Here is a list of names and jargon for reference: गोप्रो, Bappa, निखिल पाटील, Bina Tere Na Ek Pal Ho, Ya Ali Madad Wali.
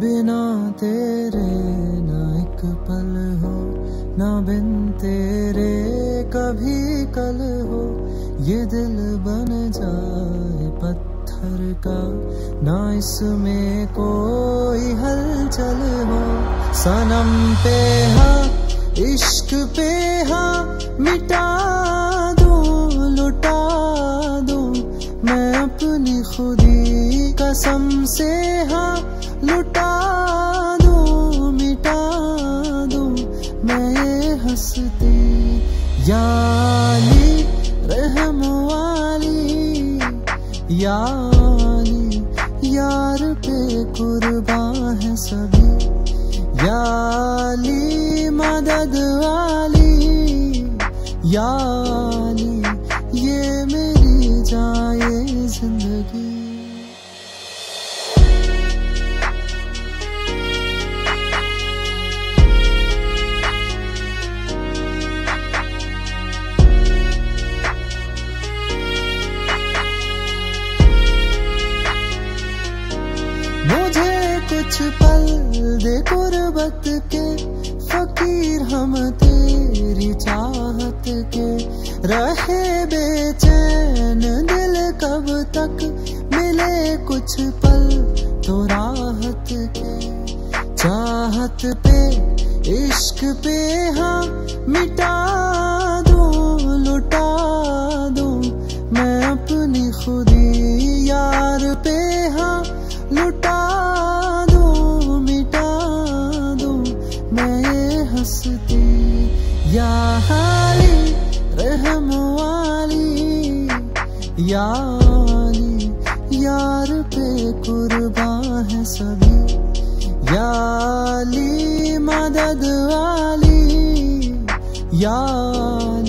बिना तेरे ना एक पल हो, ना बिन तेरे कभी कल हो। ये दिल बन जाए पत्थर का, ना इसमें कोई हलचल हो। सनम पे हा, इश्क पे हा, मिटा दूं लुटा दूं मैं अपनी खुदी। कसम से हा, लुटा दूं मिटा दूं मैं ये हंसती। या अली रहम वाली, या अली यार पे कुर्बां है सभी। या अली मदद वाली, या अली ये मेरी जाए जिंदगी। मुझे कुछ पल दे कुर्बत के, फकीर हम तेरी चाहत के। रहे बेचैन दिल कब तक, मिले कुछ पल तो राहत के। चाहत पे इश्क पे हाँ, मिटा दूं लुटा दूं मैं अपनी खुदी। यार पे हाँ, लुटा दूं मिटा दूं मैं ये हंसती। या अली रहम वाली, या अली यार पे कुर्बां है सभी। या अली मदद वाली, या